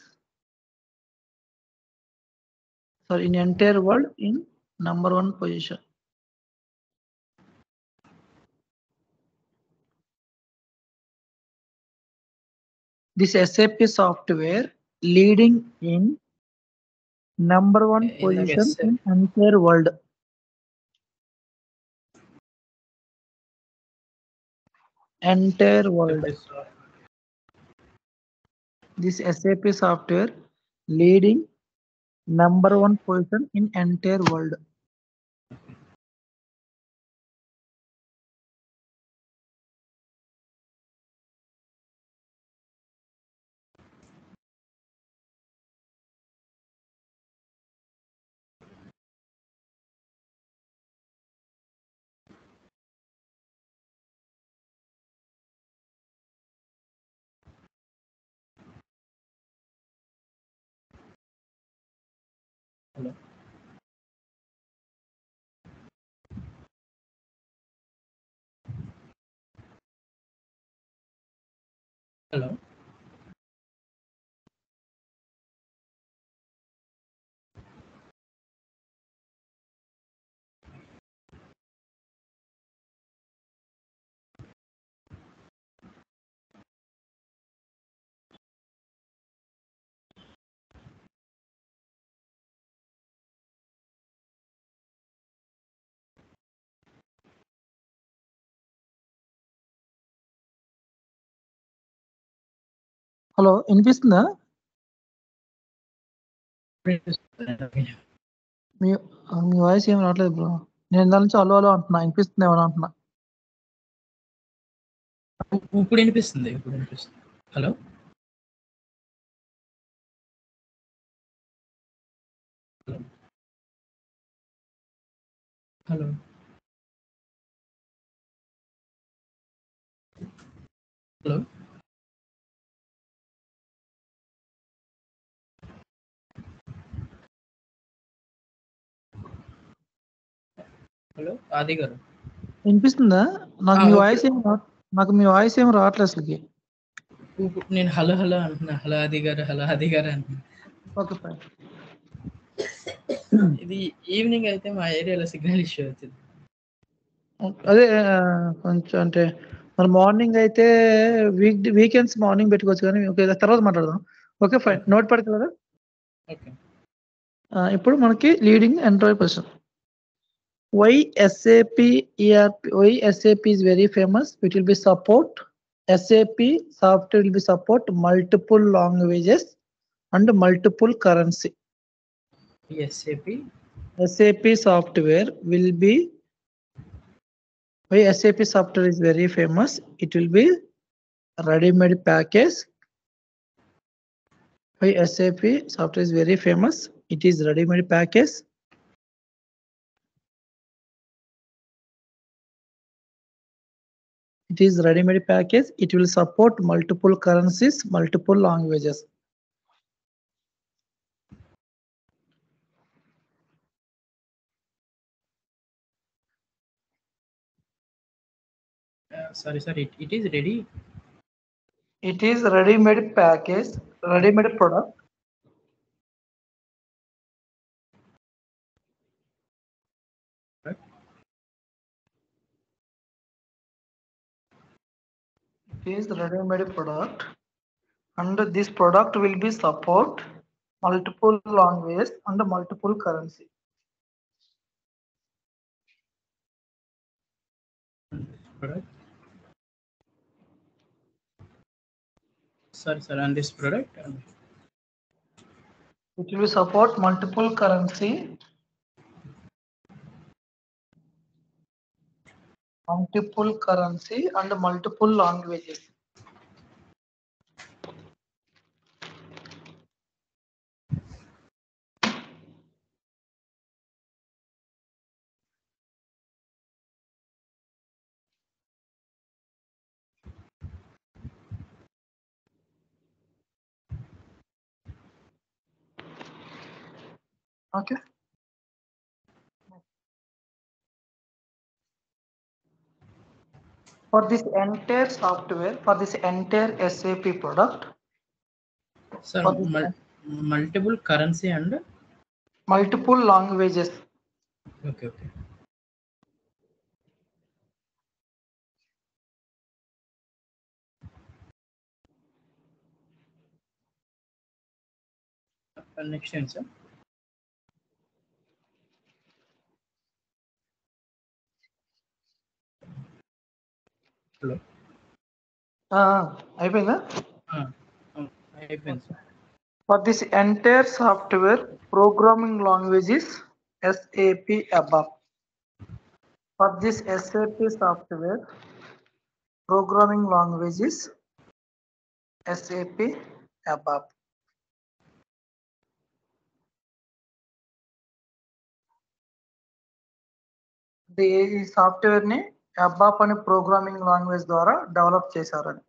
Sorry, in entire world in number one position. This S A P software leading in number one in position in entire world. Entire world. This S A P software leading number one position in entire world. Hello. Hello. Hello, Invisna. మీ మీ వాయిస్ ఏమి రావట్లేదు బ్రో. నేను ఇందా నుంచి అలో అలో అంటున్నా, వినిపిస్తుంది ఏమన్నా అంటున్నా. ఇప్పుడు వినిపిస్తుంది ఇప్పుడు వినిపిస్తుంది హలో హలో హలో హలో ఆది గారు వినిపిస్తుందా? నాకు మీ వాయిస్ ఏం నాకు మీ వాయిస్ ఏం రావట్లేదు అసలుకి. నేను హలో హలో అంటున్నా, హలో ఆది గారు హలో ఆది గారు అంటున్నా. Okay fine. ఇది ఈవినింగ్ అయితే మా ఏరియాలో సిగ్నల్ ఇష్యూ అవుతుంది. అదే కొంచెం, అంటే మరి మార్నింగ్ అయితే వీక్ వీకెండ్స్ మార్నింగ్ పెట్టుకోవచ్చు, కానీ ఓకే తర్వాత మాట్లాడదాం. ఓకే ఫైన్, నోట్ పడుతుంది. ఓకే, ఇప్పుడు మనకి leading employee person. Why S A P E R P? Why S A P is very famous? It will be support. S A P software will be support multiple languages and multiple currency. S A P. S A P software will be. Why S A P software is very famous? It will be ready-made package. Why S A P software is very famous? It is ready-made package. It is ready-made package. It will support multiple currencies, multiple languages. Uh, sorry, sorry. It, it is ready. It is ready-made package, ready-made product. Is ready-made product, and this product will be support multiple languages and multiple currency. Product. Sorry, sir, and this product, which will support multiple currency, multiple currency and multiple languages. Okay. For this entire software, for this entire S A P product. Sir, mul multiple currency and multiple languages. Okay, okay. And next one, sir. Hello అయిపోయిందా? అయిపోయింది sir. For this entire software programming languages S A P ABAP. For this S A P software programming languages S A P ABAP. ఈ సాఫ్ట్వేర్ని ABAP అని ప్రోగ్రామింగ్ లాంగ్వేజ్ ద్వారా డెవలప్ చేశారని.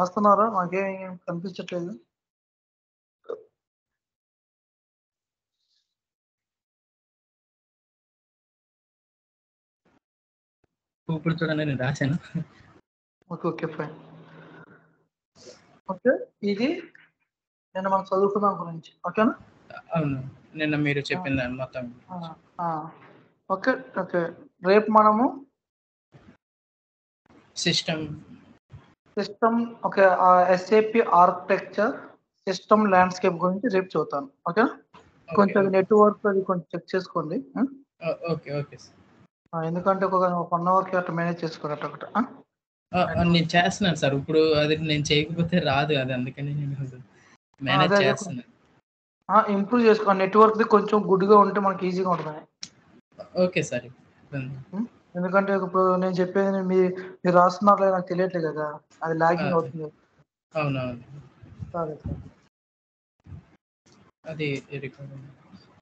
వస్తున్నారా? మాకేం కనిపించట్లేదు. ఇప్పుడు చూడండి, నేను రాశాను. Okay okay fine. ఓకే, ఇది నేను మనం చదువుకున్నాం గురించి. ఓకేనా? అవును, నిన్న మీరు చెప్పింది మొత్తం. ఓకే ఓకే, రేపు మనము system system okay, S A P architecture, system landscape gurinchi rep chudam. Okay, koncham network adi koncham check chesukondi. Okay, okay sir. ఎందుకంటే ఒక వన్ అవర్ కి అట్లా మేనేజ్ చేసుకున్నట్టు ఒకటి నేను చేస్తున్నాను సార్. ఇప్పుడు అది నేను చేయకపోతే రాదు, అది అందుకని నేను మేనేజ్ చేస్తున్నాను. ఇంప్రూవ్ చేసుకో, నెట్వర్క్ కొంచెం గుడ్గా ఉంటే మనకి ఈజీగా ఉంటుంది. ఓకే సార్, ఎందుకంటే ఇప్పుడు నేను చెప్పేది మీరు రాస్తున్నారులే నాకు తెలియట్లేదు కదా, అది లాగింగ్ అవుతుంది. అవునవును, అది రికార్డ్